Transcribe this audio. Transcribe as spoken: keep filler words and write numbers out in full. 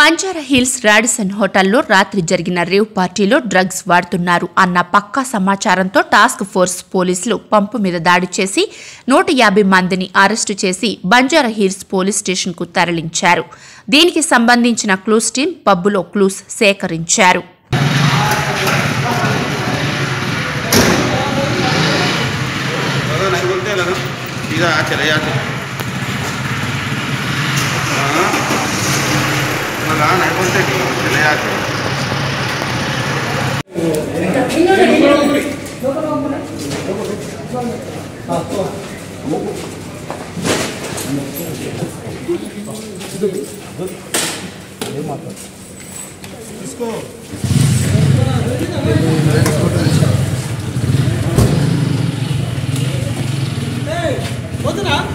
Banjara hills Radisson హోటల్లో రాత్రి జరిగిన రేవ్ పార్టీలో డ్రగ్స్ వాడుతున్నారు అన్న పక్కా సమాచారంతో టాస్క్ ఫోర్స్ పోలీసులు పంపు మీద దాడి చేసి నూట యాభై మందిని అరెస్టు చేసి బంజారా హిల్స్ పోలీస్ స్టేషన్కు తరలించారు. దీనికి సంబంధించిన క్లూస్ టీం పబ్బులో క్లూస్ సేకరించారు. चले